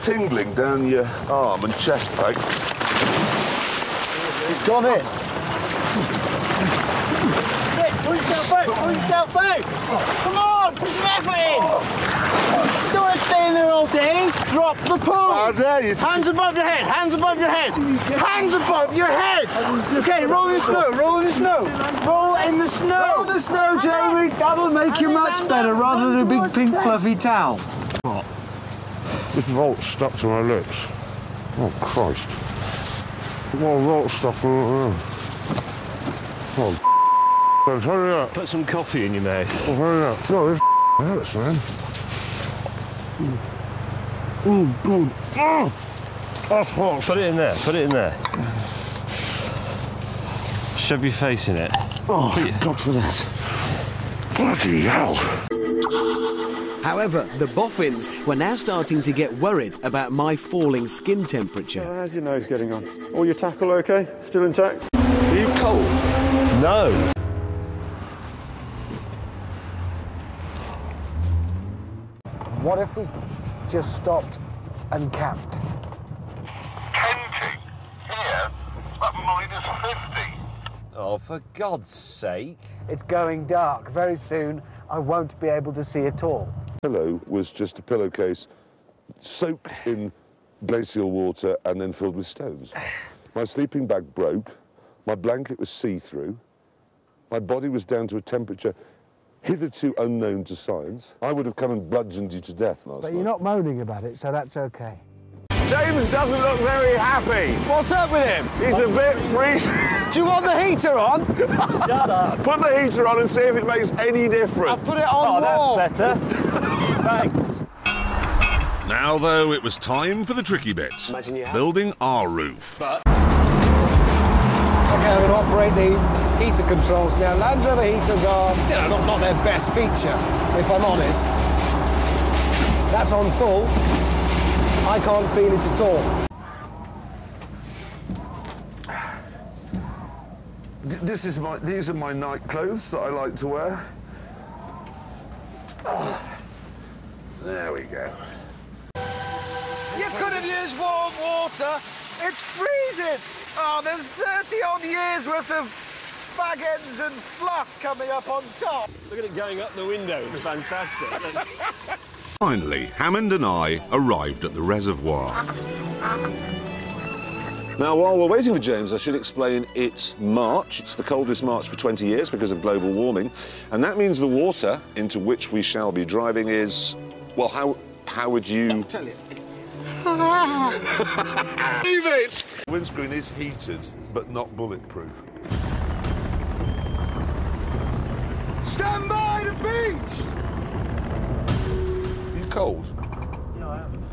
tingling down your arm and chest peg. He's gone in. Pull yourself out, pull yourself out. Come on, put some effort in. You don't want to stay in there all day. Drop the pole. How dare you? Hands above your head, hands above your head. Hands above your head. Okay, roll in the snow, roll in the snow. Roll in the snow. Roll in the snow, Jamie. That'll make you much better rather than a big pink fluffy towel. What? This vault stuck to my lips. Oh, Christ. More vault stuck on my lips. Oh, hurry up. Put some coffee in your mouth. Oh, hurry up. No, this hurts, man. Oh, God. Oh, that's hot. Put it in there. Put it in there. Shove your face in it. Oh, thank God for that. Bloody hell. However, the boffins were now starting to get worried about my falling skin temperature. How's your nose getting on? All your tackle okay? Still intact? Are you cold? No. What if we just stopped and camped? Camping? Here? It's like -50. Oh, for God's sake. It's going dark. Very soon, I won't be able to see at all. The pillow was just a pillowcase soaked in glacial water and then filled with stones. My sleeping bag broke, my blanket was see-through, my body was down to a temperature hitherto unknown to science. I would have come and bludgeoned you to death last night. But you're not moaning about it, so that's OK. James doesn't look very happy. What's up with him? He's a bit freezing. Do you want the heater on? Shut up. Put the heater on and see if it makes any difference. I'll put it on warm. Oh, that's better. Thanks. Now, though, it was time for the tricky bits. Imagine you have building our roof. But OK, I'm going to operate the heater controls now. Land Rover heaters are, you know, not their best feature, if I'm honest. That's on full. I can't feel it at all. This is my, these are my night clothes that I like to wear. Oh, there we go. You could have used warm water. It's freezing. Oh, there's 30-odd years worth of fag ends and fluff coming up on top. Look at it going up the window. It's fantastic. Finally, Hammond and I arrived at the reservoir. Now, while we're waiting for James, I should explain it's March. It's the coldest March for 20 years because of global warming. And that means the water into which we shall be driving is... Well, how would you... I'll tell you. Leave it! The windscreen is heated, but not bulletproof. Stand by the beach! Cold? No, I haven't.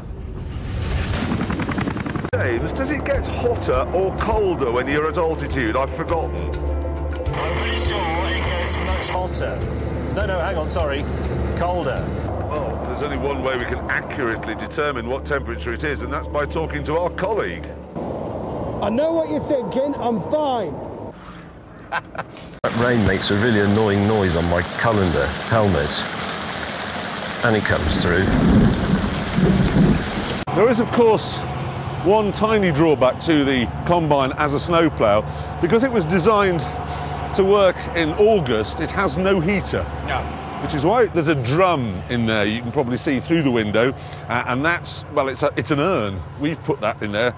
James, does it get hotter or colder when you're at altitude? I've forgotten. I'm pretty sure it gets much hotter. No, hang on, sorry. Colder. Well, there's only one way we can accurately determine what temperature it is, and that's by talking to our colleague. I know what you're thinking. I'm fine. That rain makes a really annoying noise on my colander helmet. And it comes through. There is, of course, one tiny drawback to the combine as a snowplough. Because it was designed to work in August, it has no heater. No. Which is why there's a drum in there you can probably see through the window. And that's, well, it's an urn. We've put that in there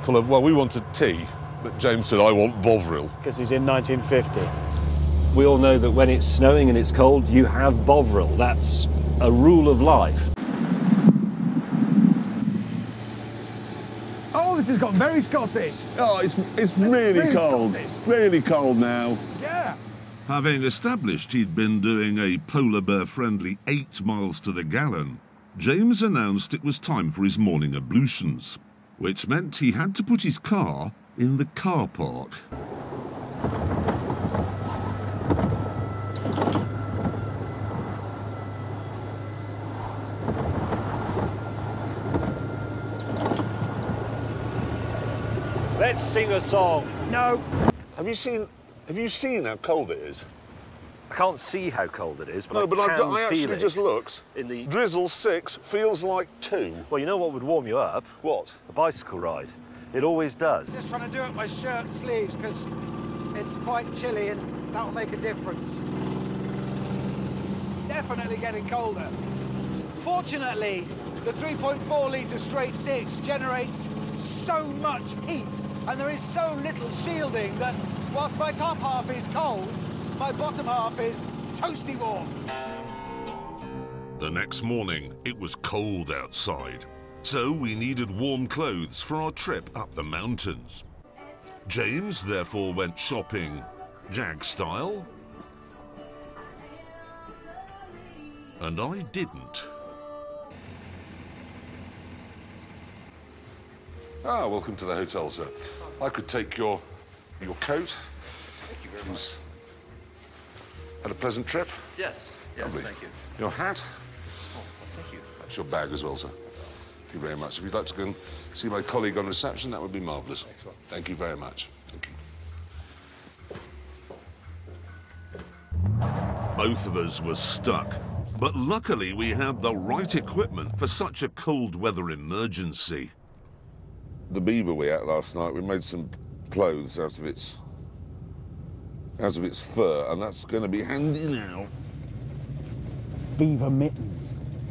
full of, well, we wanted tea, but James said, I want Bovril. Because he's in 1950. We all know that when it's snowing and it's cold, you have Bovril. That's a rule of life. Oh, this has got very Scottish. Oh, it's really cold. Scottish. Really cold now. Yeah. Having established he'd been doing a polar bear-friendly 8 miles to the gallon, James announced it was time for his morning ablutions, which meant he had to put his car in the car park. Let's sing a song. No. Have you seen how cold it is? I can't see how cold it is, but no, I actually just looked. In the drizzle 6 feels like 2. Well, you know what would warm you up? What? A bicycle ride. It always does. Just trying to do it by shirt sleeves because it's quite chilly, and that'll make a difference. Definitely getting colder. Fortunately, the 3.4-litre straight 6 generates so much heat, and there is so little shielding that whilst my top half is cold, my bottom half is toasty warm. The next morning, it was cold outside, so we needed warm clothes for our trip up the mountains. James therefore went shopping, Jag style, and I didn't. Ah, welcome to the hotel, sir. I could take your coat. Thank you very much. Had a pleasant trip? Yes. Yes, lovely. Thank you. Your hat? Oh, thank you. That's your bag as well, sir. Thank you very much. If you'd like to go and see my colleague on reception, that would be marvellous. Excellent. Thank you very much. Thank you. Both of us were stuck, but luckily we had the right equipment for such a cold weather emergency. The beaver we had last night, we made some clothes out of its fur, and that's going to be handy now. Beaver mittens.